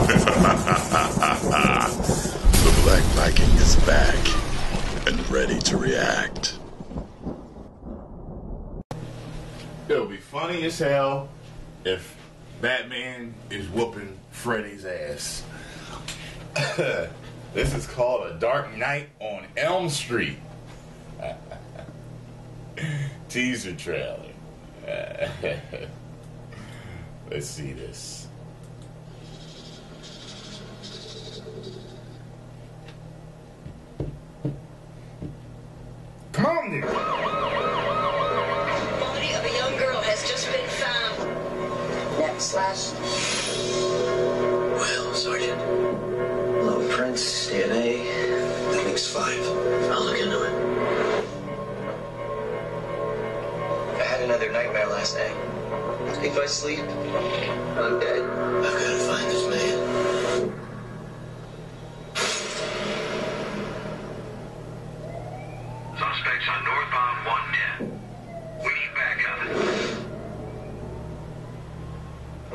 The Black Viking is back and ready to react. It'll be funny as hell if Batman is whooping Freddy's ass. This is called A Dark Knight on Elm Street. Teaser trailer. Let's see this. Come on there. Body of a young girl has just been found. Neck slash. Well, Sergeant. Blood prints, DNA. That makes 5. I'll look into it. Another nightmare last night. If I sleep, I'm dead. I've got to find this man. Suspects on northbound 110. We need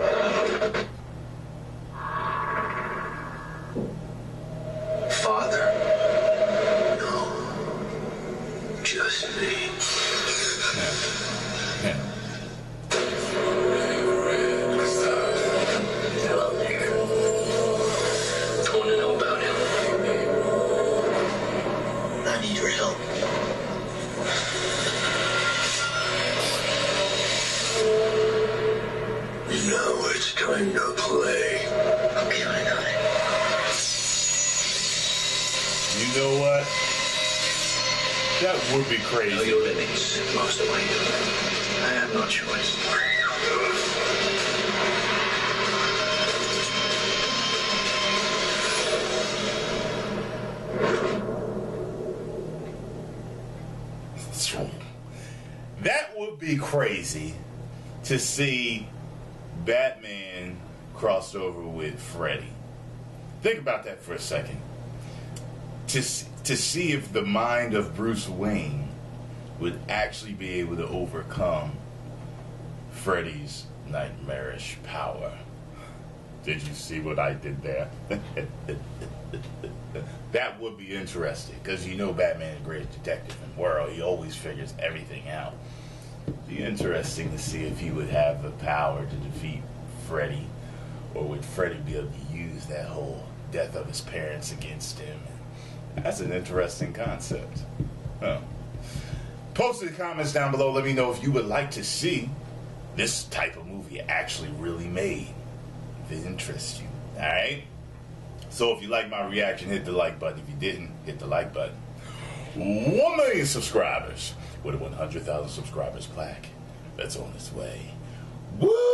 backup. Father? No. Just me. Hello there. I want to know about him. I need your help. Now it's time to play. Okay, I got it. You know what? That would be crazy. Know your limits, most of my doing. I have no choice. That would be crazy to see Batman crossed over with Freddy. Think about that for a second. To see if the mind of Bruce Wayne would actually be able to overcome Freddy's nightmarish power. Did you see what I did there? That would be interesting, because you know Batman is the greatest detective in the world. He always figures everything out. It'd be interesting to see if he would have the power to defeat Freddy, or would Freddy be able to use that whole death of his parents against him. That's an interesting concept. Huh. Post in the comments down below, let me know if you would like to see this type of movie actually really made, if it interests you, alright? So if you like my reaction, hit the like button. If you didn't, hit the like button. 1 million subscribers with a 100,000 subscribers plaque. That's on its way. Woo!